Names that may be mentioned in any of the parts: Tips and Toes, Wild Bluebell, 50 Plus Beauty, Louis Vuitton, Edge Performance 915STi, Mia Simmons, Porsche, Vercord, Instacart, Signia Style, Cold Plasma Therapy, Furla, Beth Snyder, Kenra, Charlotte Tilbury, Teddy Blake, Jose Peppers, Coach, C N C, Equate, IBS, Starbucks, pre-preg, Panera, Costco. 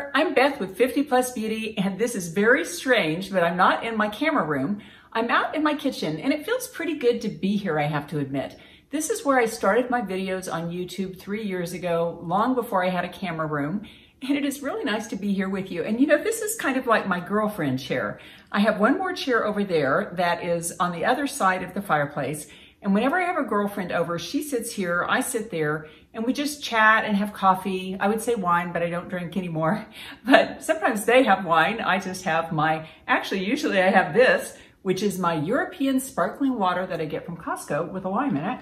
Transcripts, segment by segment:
there. I'm Beth with 50 Plus Beauty, and this is very strange, but I'm not in my camera room. I'm out in my kitchen, and it feels pretty good to be here, I have to admit. This is where I started my videos on YouTube 3 years ago, long before I had a camera room. And it is really nice to be here with you. And you know, this is kind of like my girlfriend chair. I have one more chair over there that is on the other side of the fireplace. And whenever I have a girlfriend over, she sits here, I sit there, and we just chat and have coffee. I would say wine, but I don't drink anymore. But sometimes they have wine. I just have my, actually, usually I have this, which is my European sparkling water that I get from Costco with a lime in it.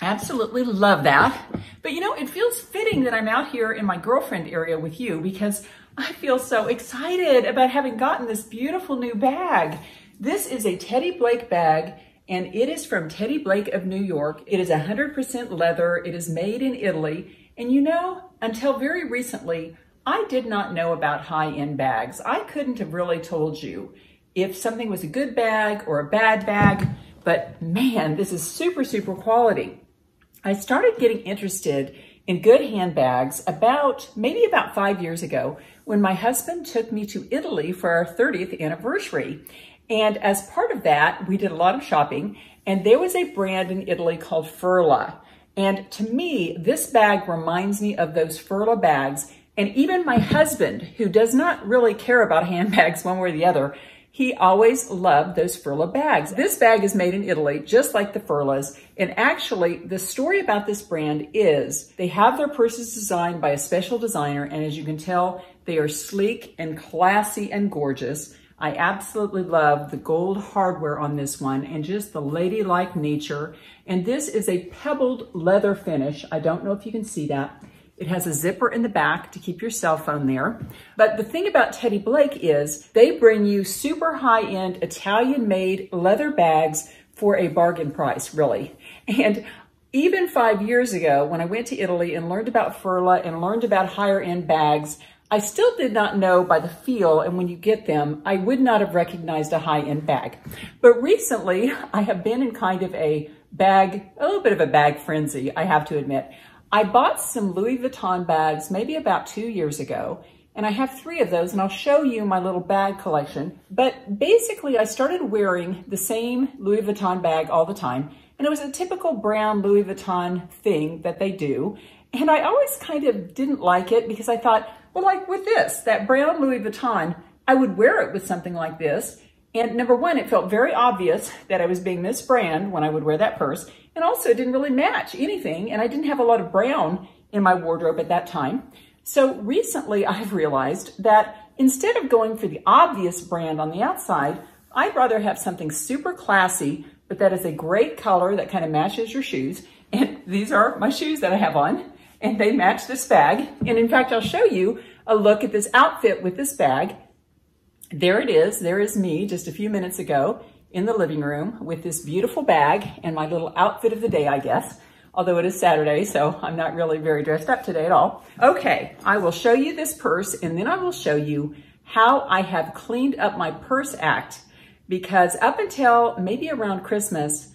Absolutely love that. But you know, it feels fitting that I'm out here in my girlfriend area with you because I feel so excited about having gotten this beautiful new bag. This is a Teddy Blake bag, and it is from Teddy Blake of New York. It is 100% leather. It is made in Italy. And you know, until very recently, I did not know about high-end bags. I couldn't have really told you if something was a good bag or a bad bag, but man, this is super, super quality. I started getting interested in good handbags about 5 years ago when my husband took me to Italy for our 30th anniversary. And as part of that, we did a lot of shopping, and there was a brand in Italy called Furla. And to me, this bag reminds me of those Furla bags. And even my husband, who does not really care about handbags one way or the other, he always loved those Furla bags. This bag is made in Italy, just like the Furlas. And actually, the story about this brand is they have their purses designed by a special designer. And as you can tell, they are sleek and classy and gorgeous. I absolutely love the gold hardware on this one and just the ladylike nature. And this is a pebbled leather finish. I don't know if you can see that. It has a zipper in the back to keep your cell phone there. But the thing about Teddy Blake is they bring you super high-end Italian-made leather bags for a bargain price, really. And even 5 years ago, when I went to Italy and learned about Furla and learned about higher-end bags, I still did not know by the feel, and when you get them, I would not have recognized a high-end bag. But recently, I have been in kind of a little bit of a bag frenzy, I have to admit. I bought some Louis Vuitton bags maybe about 2 years ago, and I have three of those, and I'll show you my little bag collection. But basically, I started wearing the same Louis Vuitton bag all the time, and it was a typical brown Louis Vuitton thing that they do. And I always kind of didn't like it because I thought, well, like with this, that brown Louis Vuitton, I would wear it with something like this. And number one, it felt very obvious that I was being Miss Brand when I would wear that purse. And also it didn't really match anything. And I didn't have a lot of brown in my wardrobe at that time. So recently I've realized that instead of going for the obvious brand on the outside, I'd rather have something super classy, but that is a great color that kind of matches your shoes. And these are my shoes that I have on, and they match this bag. And in fact, I'll show you a look at this outfit with this bag. There it is. There is me just a few minutes ago in the living room with this beautiful bag and my little outfit of the day, I guess, although it is Saturday, so I'm not really very dressed up today at all. Okay, I will show you this purse, and then I will show you how I have cleaned up my purse act, because up until maybe around Christmas,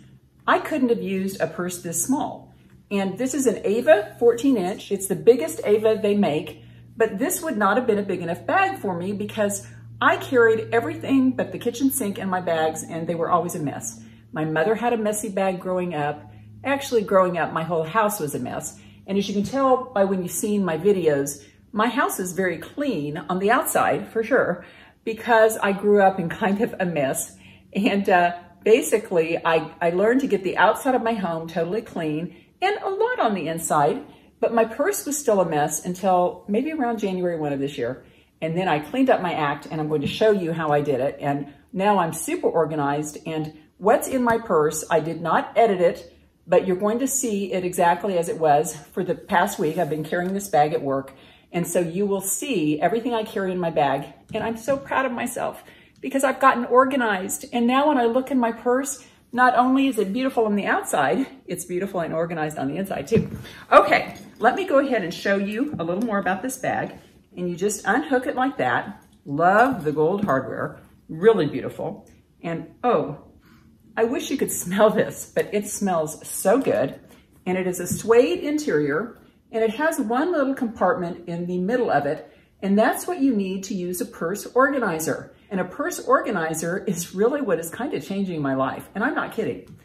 I couldn't have used a purse this small. And this is an Ava 14-inch. It's the biggest Ava they make, but this would not have been a big enough bag for me because I carried everything but the kitchen sink in my bags, and they were always a mess. My mother had a messy bag growing up. Actually, growing up, my whole house was a mess. And as you can tell by when you've seen my videos, my house is very clean on the outside, for sure, because I grew up in kind of a mess. And basically, I learned to get the outside of my home totally clean and a lot on the inside. But my purse was still a mess until maybe around January 1 of this year. And then I cleaned up my act, and I'm going to show you how I did it. And now I'm super organized, and what's in my purse, I did not edit it, but you're going to see it exactly as it was for the past week. I've been carrying this bag at work. And so you will see everything I carry in my bag. And I'm so proud of myself because I've gotten organized. And now when I look in my purse, not only is it beautiful on the outside, it's beautiful and organized on the inside too. Okay, let me go ahead and show you a little more about this bag. And you just unhook it like that. Love the gold hardware, really beautiful. And oh, I wish you could smell this, but it smells so good. And it is a suede interior, and it has one little compartment in the middle of it, and that's what you need to use a purse organizer. And a purse organizer is really what is kind of changing my life, and I'm not kidding,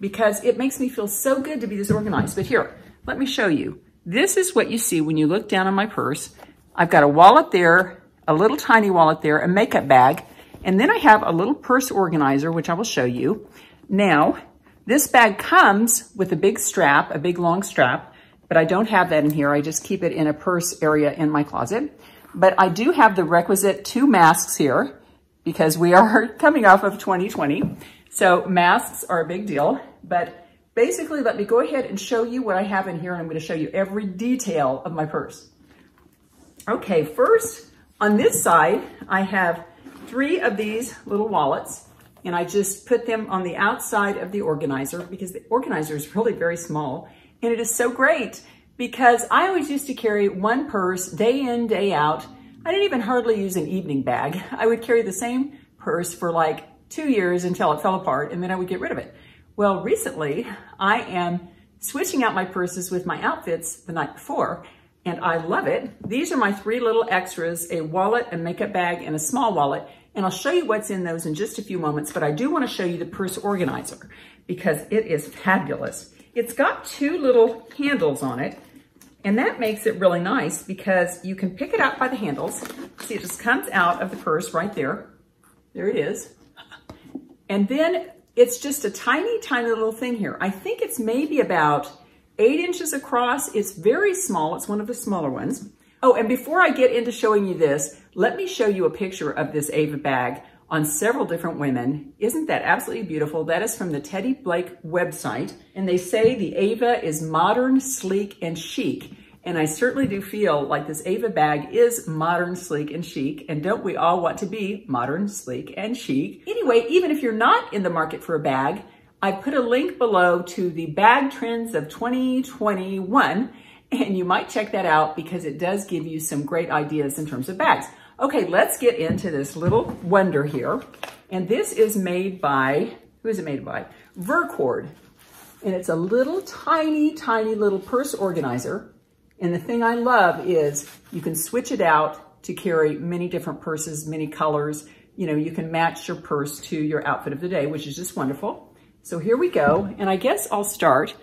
because it makes me feel so good to be this organized. But here, let me show you. This is what you see when you look down on my purse. I've got a wallet there, a little tiny wallet there, a makeup bag, and then I have a little purse organizer, which I will show you. Now, this bag comes with a big strap, a big long strap, but I don't have that in here. I just keep it in a purse area in my closet. But I do have the requisite two masks here because we are coming off of 2020. So masks are a big deal, but basically let me go ahead and show you what I have in here, and I'm going to show you every detail of my purse. Okay, first on this side, I have three of these little wallets, and I just put them on the outside of the organizer because the organizer is really very small, and it is so great because I always used to carry one purse day in, day out. I didn't even hardly use an evening bag. I would carry the same purse for like 2 years until it fell apart, and then I would get rid of it. Well, recently I am switching out my purses with my outfits the night before, and I love it. These are my three little extras, a wallet, a makeup bag, and a small wallet. And I'll show you what's in those in just a few moments, but I do want to show you the purse organizer because it is fabulous. It's got two little handles on it, and that makes it really nice because you can pick it up by the handles. See, it just comes out of the purse right there. There it is. And then it's just a tiny, tiny little thing here. I think it's maybe about 8 inches across. It's very small. It's one of the smaller ones. Oh, and before I get into showing you this, let me show you a picture of this Ava bag on several different women. Isn't that absolutely beautiful? That is from the Teddy Blake website. And they say the Ava is modern, sleek, and chic. And I certainly do feel like this Ava bag is modern, sleek, and chic. And don't we all want to be modern, sleek, and chic? Anyway, even if you're not in the market for a bag, I put a link below to the bag trends of 2021. And you might check that out because it does give you some great ideas in terms of bags. Okay, let's get into this little wonder here. And this is made by, who is it made by? Vercord. And it's a little tiny, tiny little purse organizer. And the thing I love is you can switch it out to carry many different purses, many colors. You know, you can match your purse to your outfit of the day, which is just wonderful. So here we go. And I guess I'll start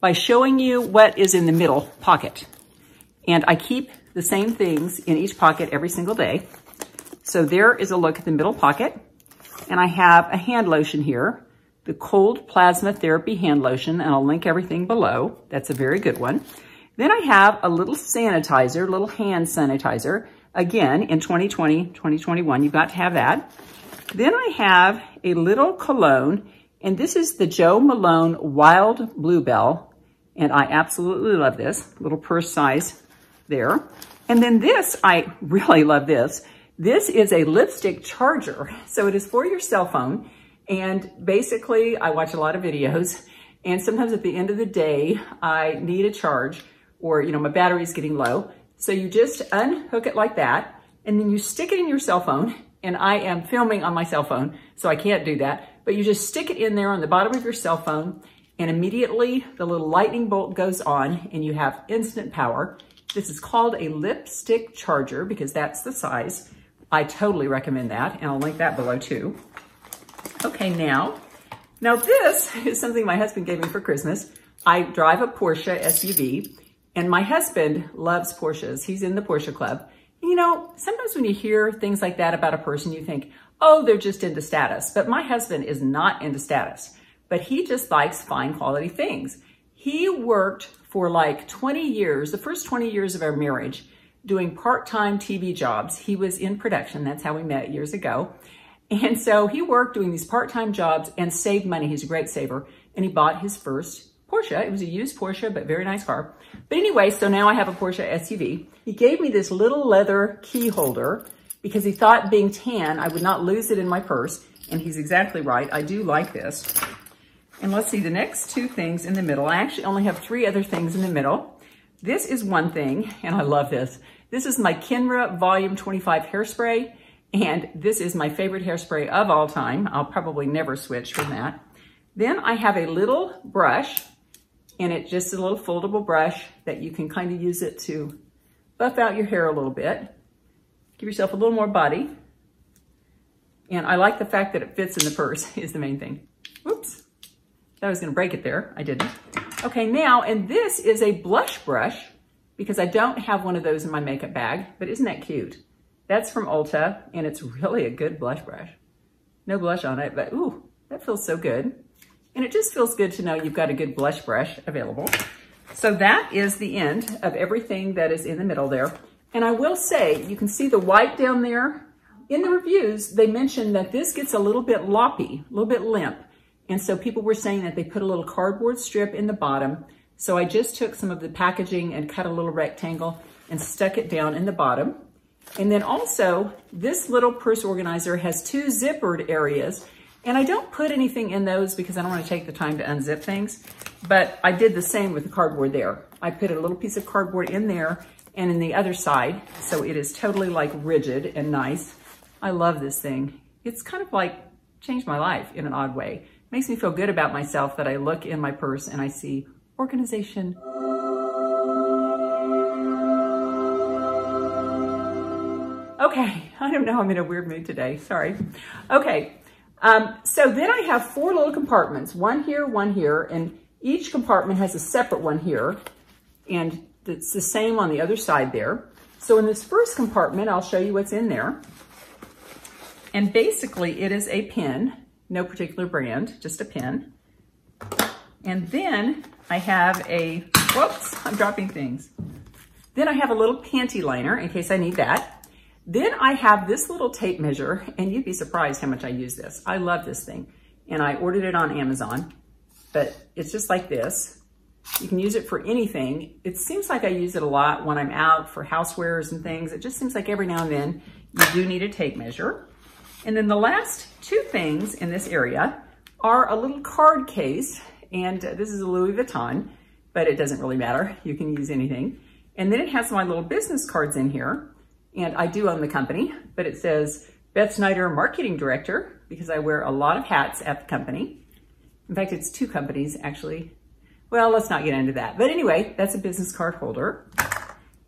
by showing you what is in the middle pocket. And I keep the same things in each pocket every single day. So there is a look at the middle pocket. And I have a hand lotion here, the Cold Plasma Therapy hand lotion, and I'll link everything below. That's a very good one. Then I have a little sanitizer, little hand sanitizer. Again, in 2020, 2021, you've got to have that. Then I have a little cologne, and this is the Jo Malone Wild Bluebell. And I absolutely love this little purse size there. And then this, I really love this. This is a lipstick charger. So it is for your cell phone. And basically I watch a lot of videos, and sometimes at the end of the day, I need a charge, or, you know, my battery is getting low. So you just unhook it like that, and then you stick it in your cell phone. And I am filming on my cell phone, so I can't do that, but you just stick it in there on the bottom of your cell phone. And immediately the little lightning bolt goes on and you have instant power. This is called a lipstick charger because that's the size. I totally recommend that, and I'll link that below too. Okay, now this is something my husband gave me for Christmas. I drive a Porsche SUV, and my husband loves Porsches. He's in the Porsche club. You know, sometimes when you hear things like that about a person, you think, oh, they're just into status. But my husband is not into status. But he just likes fine quality things. He worked for like 20 years, the first 20 years of our marriage, doing part-time TV jobs. He was in production. That's how we met years ago. And so he worked doing these part-time jobs and saved money. He's a great saver. And he bought his first Porsche. It was a used Porsche, but very nice car. But anyway, so now I have a Porsche SUV. He gave me this little leather key holder because he thought, being tan, I would not lose it in my purse. And he's exactly right. I do like this. And let's see the next two things in the middle. I actually only have three other things in the middle. This is one thing, and I love this. This is my Kenra Volume 25 hairspray, and this is my favorite hairspray of all time. I'll probably never switch from that. Then I have a little brush, and it's just a little foldable brush that you can kind of use it to buff out your hair a little bit. Give yourself a little more body. And I like the fact that it fits in the purse is the main thing. Whoops, I was gonna break it there, I didn't. Okay, now, and this is a blush brush because I don't have one of those in my makeup bag, but isn't that cute? That's from Ulta, and it's really a good blush brush. No blush on it, but ooh, that feels so good. And it just feels good to know you've got a good blush brush available. So that is the end of everything that is in the middle there. And I will say, you can see the white down there. In the reviews, they mentioned that this gets a little bit loppy, a little bit limp. And so people were saying that they put a little cardboard strip in the bottom. So I just took some of the packaging and cut a little rectangle and stuck it down in the bottom. And then also, this little purse organizer has two zippered areas. And I don't put anything in those because I don't want to take the time to unzip things. But I did the same with the cardboard there. I put a little piece of cardboard in there and in the other side. So it is totally like rigid and nice. I love this thing. It's kind of like changed my life in an odd way. Makes me feel good about myself that I look in my purse and I see organization. Okay, I don't know, I'm in a weird mood today, sorry. Okay, so then I have four little compartments, one here, and each compartment has a separate one here, and it's the same on the other side there. So in this first compartment, I'll show you what's in there. And basically it is a pin, no particular brand, just a pin. And then I have a, whoops, I'm dropping things. Then I have a little panty liner in case I need that. Then I have this little tape measure, and you'd be surprised how much I use this. I love this thing. And I ordered it on Amazon, but it's just like this. You can use it for anything. It seems like I use it a lot when I'm out for housewares and things. It just seems like every now and then you do need a tape measure. And then the last two things in this area are a little card case, and this is a Louis Vuitton, but it doesn't really matter. You can use anything. And then it has my little business cards in here, and I do own the company, but it says Beth Snyder, Marketing Director, because I wear a lot of hats at the company. In fact, it's two companies, actually. Well, let's not get into that. But anyway, that's a business card holder.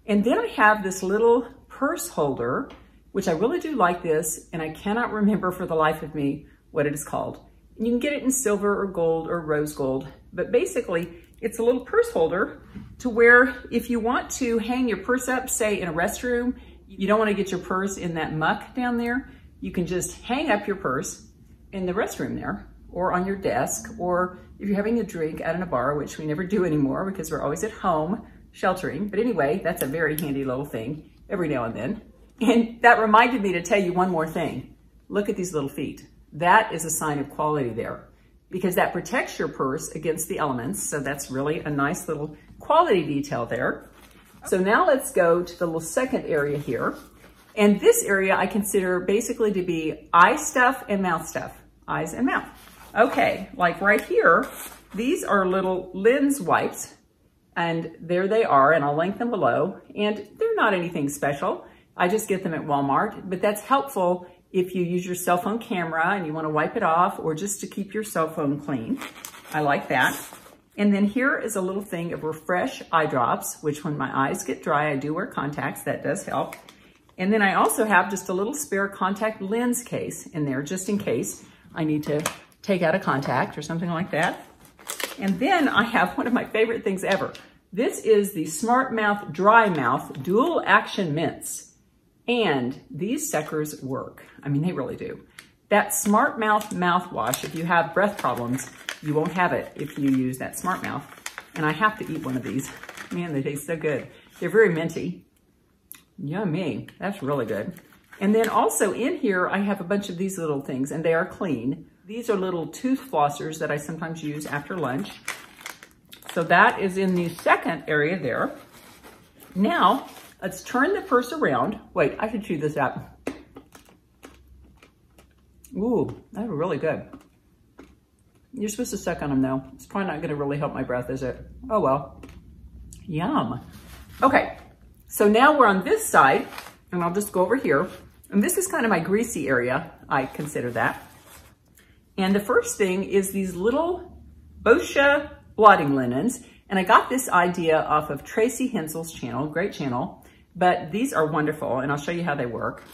And then I have this little purse holder, which I really do like this, and I cannot remember for the life of me what it is called. You can get it in silver or gold or rose gold, but basically it's a little purse holder to where if you want to hang your purse up, say in a restroom, you don't want to get your purse in that muck down there, you can just hang up your purse in the restroom there or on your desk, or if you're having a drink out in a bar, which we never do anymore because we're always at home sheltering. But anyway, that's a very handy little thing every now and then. And that reminded me to tell you one more thing. Look at these little feet. That is a sign of quality there because that protects your purse against the elements. So that's really a nice little quality detail there. So now let's go to the little second area here. And this area I consider basically to be eye stuff and mouth stuff, eyes and mouth. Okay, like right here, these are little lens wipes, and there they are, and I'll link them below. And they're not anything special. I just get them at Walmart, but that's helpful if you use your cell phone camera and you want to wipe it off or just to keep your cell phone clean. I like that. And then here is a little thing of Refresh eye drops, which when my eyes get dry, I do wear contacts. That does help. And then I also have just a little spare contact lens case in there, just in case I need to take out a contact or something like that. And then I have one of my favorite things ever. This is the Smart Mouth Dry Mouth Dual Action Mints. And these suckers work. I mean, they really do. That Smart Mouth mouthwash, if you have breath problems, you won't have it if you use that Smart Mouth. And I have to eat one of these. Man, they taste so good. They're very minty. Yummy. That's really good. And then also in here, I have a bunch of these little things, and they are clean. These are little tooth flossers that I sometimes use after lunch. So that is in the second area there. Now, let's turn the purse around. Wait, I should chew this out. Ooh, that's really good. You're supposed to suck on them though. It's probably not gonna really help my breath, is it? Oh well, yum. Okay, so now we're on this side, and I'll just go over here. And this is kind of my greasy area, I consider that. And the first thing is these little Boscia blotting linens. And I got this idea off of Tracy Hensel's channel, great channel, but these are wonderful and I'll show you how they work.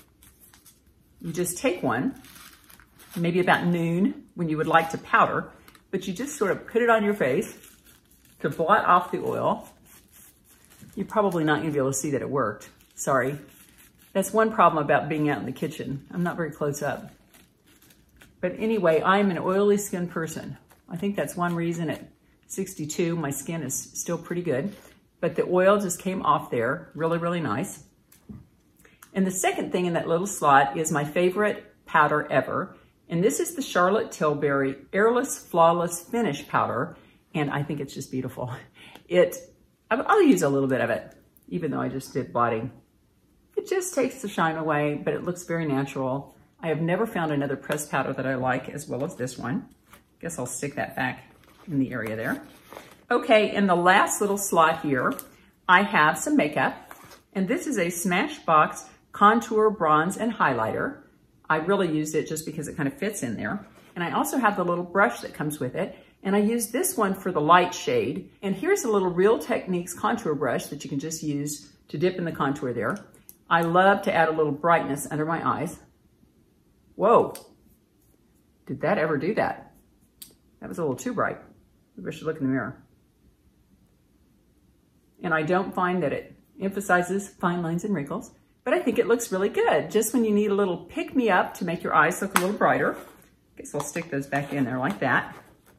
You just take one, maybe about noon when you would like to powder, but you just sort of put it on your face to blot off the oil. You're probably not gonna be able to see that it worked, sorry. That's one problem about being out in the kitchen. I'm not very close up. But anyway, I'm an oily skin person. I think that's one reason at 62, my skin is still pretty good, but the oil just came off there, really, really nice. And the second thing in that little slot is my favorite powder ever. And this is the Charlotte Tilbury Airless Flawless Finish Powder. And I think it's just beautiful. I'll use a little bit of it, even though I just did blotting. It just takes the shine away, but it looks very natural. I have never found another pressed powder that I like as well as this one. Guess I'll stick that back in the area there. Okay, in the last little slot here, I have some makeup, and this is a Smashbox Contour Bronze and Highlighter. I really used it just because it kind of fits in there. And I also have the little brush that comes with it, and I use this one for the light shade. And here's a little Real Techniques contour brush that you can just use to dip in the contour there. I love to add a little brightness under my eyes. Whoa, did that ever do that? That was a little too bright. Maybe I should look in the mirror. And I don't find that it emphasizes fine lines and wrinkles, but I think it looks really good. Just when you need a little pick-me-up to make your eyes look a little brighter. I guess I'll stick those back in there like that.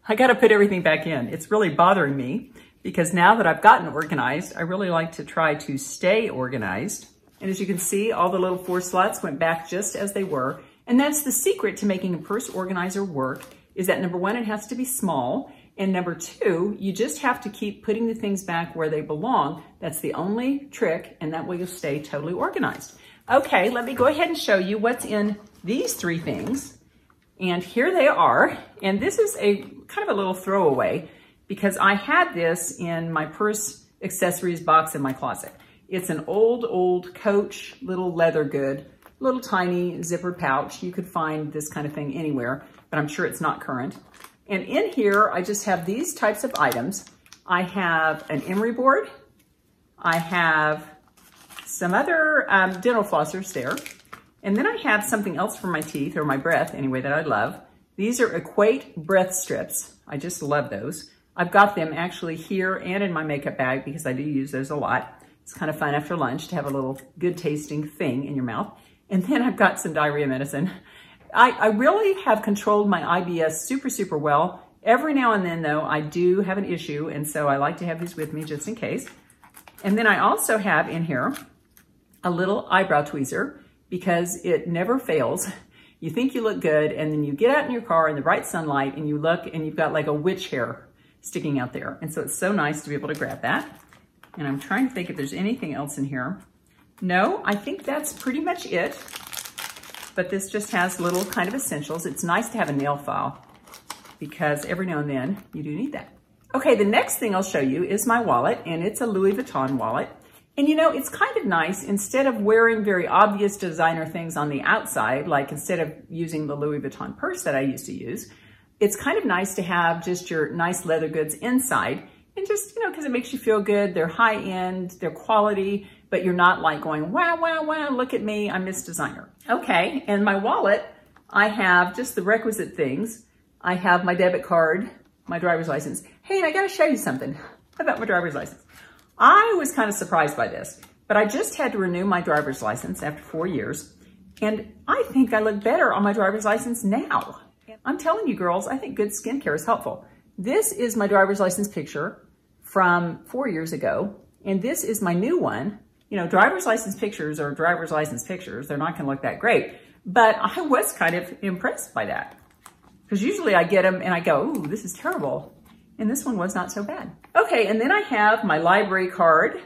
I gotta put everything back in. It's really bothering me because now that I've gotten organized, I really like to try to stay organized. And as you can see, all the little four slots went back just as they were. And that's the secret to making a purse organizer work is that number one, it has to be small. And number two, you just have to keep putting the things back where they belong. That's the only trick. And that way you'll stay totally organized. Okay, let me go ahead and show you what's in these three things. And here they are. And this is a kind of a little throwaway because I had this in my purse accessories box in my closet. It's an old Coach little leather good, little tiny zippered pouch. You could find this kind of thing anywhere, but I'm sure it's not current. And in here, I just have these types of items. I have an emery board. I have some other dental flossers there. And then I have something else for my teeth or my breath anyway that I love. These are Equate breath strips. I just love those. I've got them actually here and in my makeup bag because I do use those a lot. It's kind of fun after lunch to have a little good tasting thing in your mouth. And then I've got some diarrhea medicine. I really have controlled my IBS super well. Every now and then though, I do have an issue. And so I like to have these with me just in case. And then I also have in here a little eyebrow tweezer because it never fails. You think you look good and then you get out in your car in the bright sunlight and you look and you've got like a witch hair sticking out there. And so it's so nice to be able to grab that. And I'm trying to think if there's anything else in here. No, I think that's pretty much it. But this just has little kind of essentials. It's nice to have a nail file because every now and then you do need that. Okay, the next thing I'll show you is my wallet, and it's a Louis Vuitton wallet. And you know, it's kind of nice, instead of wearing very obvious designer things on the outside, like instead of using the Louis Vuitton purse that I used to use, it's kind of nice to have just your nice leather goods inside. And just, you know, because it makes you feel good. They're high end, they're quality, but you're not like going, wow, look at me, I'm Miss Designer. Okay, and my wallet, I have just the requisite things. I have my debit card, my driver's license. Hey, and I gotta show you something about my driver's license. I was kind of surprised by this, but I just had to renew my driver's license after 4 years. And I think I look better on my driver's license now. I'm telling you girls, I think good skincare is helpful. This is my driver's license picture from 4 years ago. And this is my new one. You know, driver's license pictures are driver's license pictures. They're not gonna look that great, but I was kind of impressed by that because usually I get them and I go, ooh, this is terrible. And this one was not so bad. Okay, and then I have my library card.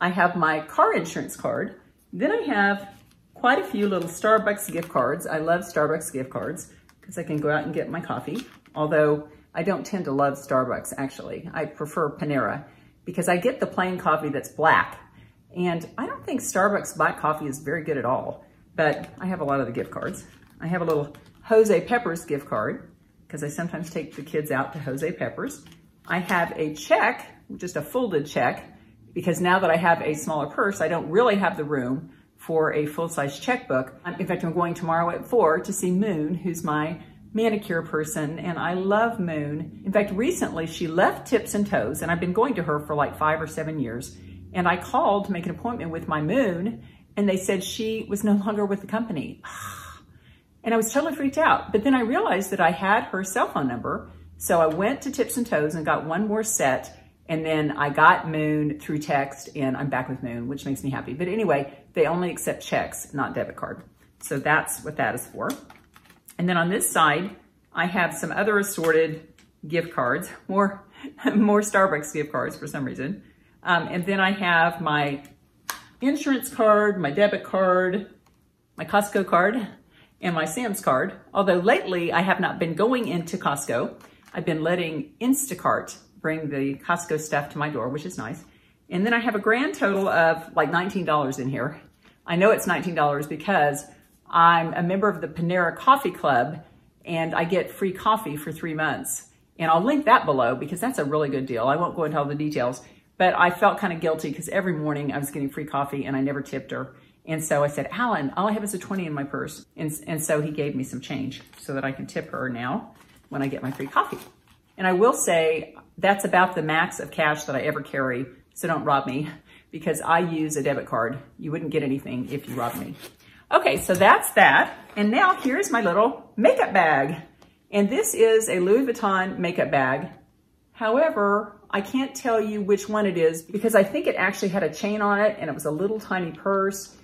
I have my car insurance card. Then I have quite a few little Starbucks gift cards. I love Starbucks gift cards because I can go out and get my coffee. Although I don't tend to love Starbucks, actually. I prefer Panera because I get the plain coffee that's black. And I don't think Starbucks black coffee is very good at all, but I have a lot of the gift cards. I have a little Jose Peppers gift card because I sometimes take the kids out to Jose Peppers. I have a check, just a folded check, because now that I have a smaller purse, I don't really have the room for a full-size checkbook. In fact, I'm going tomorrow at 4 to see Moon, who's my manicure person, and I love Moon. In fact, recently she left Tips and Toes, and I've been going to her for like 5 or 7 years, and I called to make an appointment with my Moon, and they said she was no longer with the company. And I was totally freaked out. But then I realized that I had her cell phone number. So I went to Tips and Toes and got one more set. And then I got Moon through text, and I'm back with Moon, which makes me happy. But anyway, they only accept checks, not debit card. So that's what that is for. And then on this side, I have some other assorted gift cards, more Starbucks gift cards for some reason. And then I have my insurance card, my debit card, my Costco card, and my Sam's card. Although lately I have not been going into Costco. I've been letting Instacart bring the Costco stuff to my door, which is nice. And then I have a grand total of like $19 in here. I know it's $19 because I'm a member of the Panera Coffee Club and I get free coffee for 3 months. And I'll link that below because that's a really good deal. I won't go into all the details, but I felt kind of guilty because every morning I was getting free coffee and I never tipped her. And so I said, Alan, all I have is a 20 in my purse. And so he gave me some change so that I can tip her now when I get my free coffee. And I will say that's about the max of cash that I ever carry. So don't rob me because I use a debit card. You wouldn't get anything if you robbed me. Okay, so that's that. And now here's my little makeup bag. And this is a Louis Vuitton makeup bag. However, I can't tell you which one it is because I think it actually had a chain on it and it was a little tiny purse.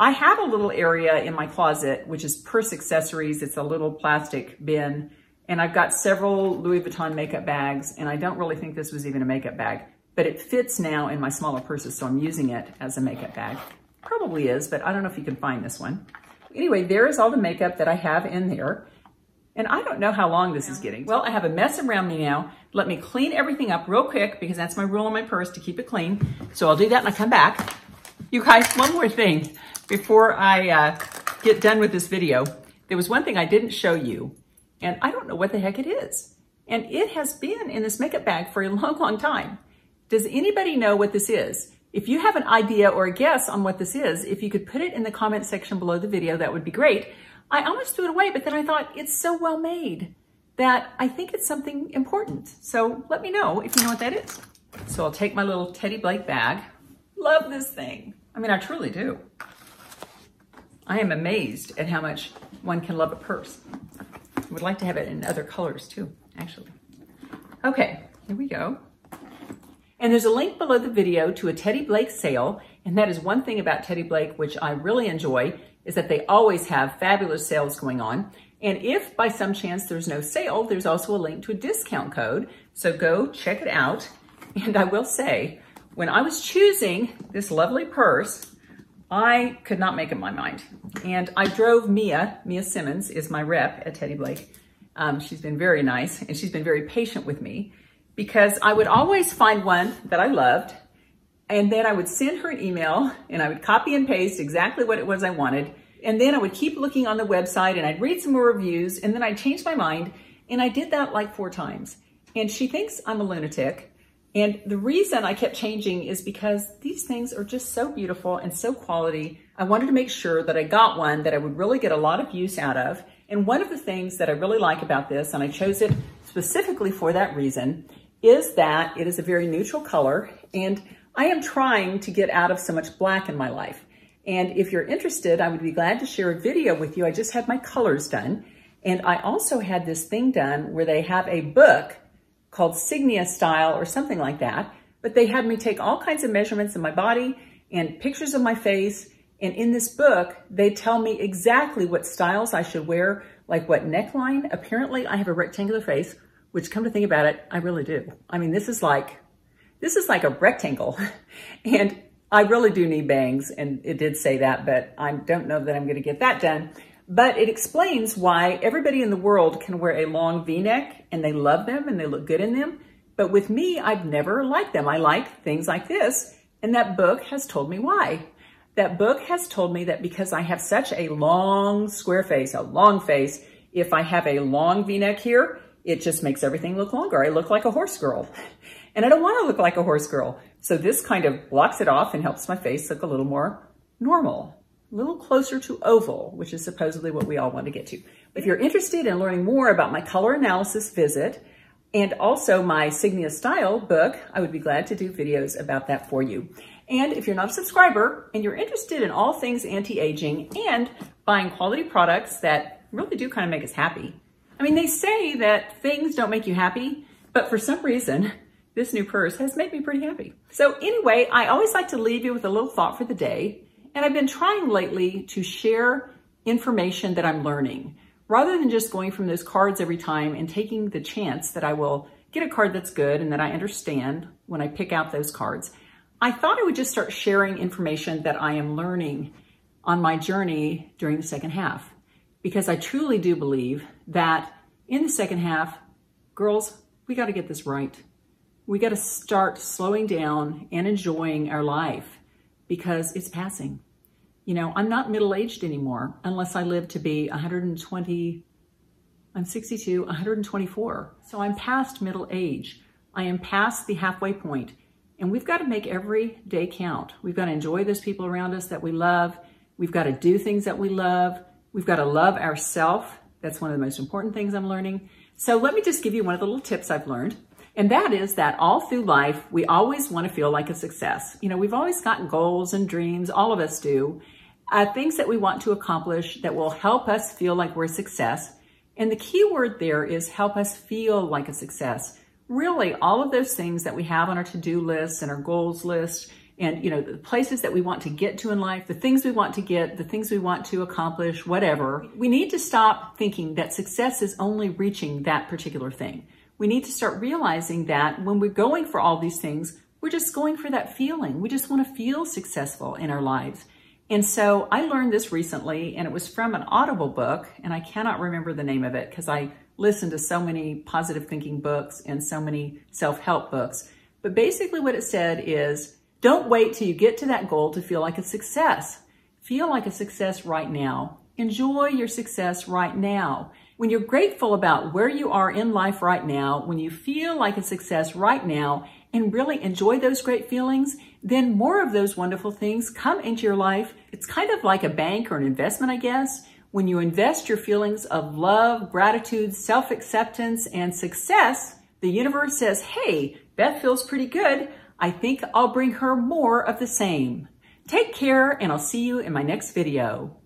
I have a little area in my closet, which is purse accessories. It's a little plastic bin. And I've got several Louis Vuitton makeup bags. And I don't really think this was even a makeup bag, but it fits now in my smaller purses. So I'm using it as a makeup bag. Probably is, but I don't know if you can find this one. Anyway, there is all the makeup that I have in there. And I don't know how long this is getting. Well, I have a mess around me now. Let me clean everything up real quick because that's my rule in my purse to keep it clean. So I'll do that when I come back. You guys, one more thing. Before I get done with this video, there was one thing I didn't show you, and I don't know what the heck it is. And it has been in this makeup bag for a long, long time. Does anybody know what this is? If you have an idea or a guess on what this is, if you could put it in the comment section below the video, that would be great. I almost threw it away, but then I thought it's so well made that I think it's something important. So let me know if you know what that is. So I'll take my little Teddy Blake bag. Love this thing. I mean, I truly do. I am amazed at how much one can love a purse. I would like to have it in other colors too, actually. Okay, here we go. And there's a link below the video to a Teddy Blake sale. And that is one thing about Teddy Blake, which I really enjoy, is that they always have fabulous sales going on. And if by some chance there's no sale, there's also a link to a discount code. So go check it out. And I will say, when I was choosing this lovely purse, I could not make up my mind. And I drove Mia. Mia Simmons is my rep at Teddy Blake. She's been very nice and she's been very patient with me because I would always find one that I loved and then I would send her an email and I would copy and paste exactly what it was I wanted. And then I would keep looking on the website and I'd read some more reviews and then I'd change my mind. And I did that like 4 times. And she thinks I'm a lunatic. And the reason I kept changing is because these things are just so beautiful and so quality. I wanted to make sure that I got one that I would really get a lot of use out of. And one of the things that I really like about this, and I chose it specifically for that reason, is that it is a very neutral color. And I am trying to get out of so much black in my life. And if you're interested, I would be glad to share a video with you. I just had my colors done. And I also had this thing done where they have a book called Signia Style or something like that. But they had me take all kinds of measurements of my body and pictures of my face. And in this book, they tell me exactly what styles I should wear, like what neckline. Apparently, I have a rectangular face, which come to think about it, I really do. I mean, this is like a rectangle. And I really do need bangs. And it did say that, but I don't know that I'm going to get that done. But it explains why everybody in the world can wear a long V-neck and they love them and they look good in them. But with me, I've never liked them. I like things like this. And that book has told me why. That book has told me that because I have such a long square face, a long face, if I have a long V-neck here, It just makes everything look longer. I look like a horse girl, and I don't want to look like a horse girl. So this kind of blocks it off and helps my face look a little more normal, a little closer to oval, which is supposedly what we all want to get to. If you're interested in learning more about my color analysis visit and also my Signia Style book, I would be glad to do videos about that for you. And if you're not a subscriber and you're interested in all things anti-aging and buying quality products that really do kind of make us happy, I mean, they say that things don't make you happy, but for some reason, this new purse has made me pretty happy. So anyway, I always like to leave you with a little thought for the day. And I've been trying lately to share information that I'm learning rather than just going from those cards every time and taking the chance that I will get a card that's good and that I understand when I pick out those cards. I thought I would just start sharing information that I am learning on my journey during the second half. Because I truly do believe that in the second half, girls, we got to get this right. We got to start slowing down and enjoying our life because it's passing. You know, I'm not middle-aged anymore unless I live to be 120, I'm 62, 124. So I'm past middle age. I am past the halfway point. And we've got to make every day count. We've got to enjoy those people around us that we love. We've got to do things that we love. We've got to love ourselves. That's one of the most important things I'm learning. So let me just give you one of the little tips I've learned. And that is that all through life, we always want to feel like a success. You know, we've always got goals and dreams. All of us do. Things that we want to accomplish that will help us feel like we're a success. And the key word there is help us feel like a success. Really, all of those things that we have on our to-do lists and our goals list, and, you know, the places that we want to get to in life, the things we want to get, the things we want to accomplish, whatever. We need to stop thinking that success is only reaching that particular thing. We need to start realizing that when we're going for all these things, we're just going for that feeling. We just want to feel successful in our lives. And so I learned this recently, and it was from an Audible book, and I cannot remember the name of it because I listen to so many positive thinking books and so many self-help books. But basically what it said is, don't wait till you get to that goal to feel like a success. Feel like a success right now. Enjoy your success right now. When you're grateful about where you are in life right now, when you feel like a success right now and really enjoy those great feelings, then more of those wonderful things come into your life. It's kind of like a bank or an investment, I guess. When you invest your feelings of love, gratitude, self-acceptance, and success, the universe says, hey, Beth feels pretty good. I think I'll bring her more of the same. Take care, and I'll see you in my next video.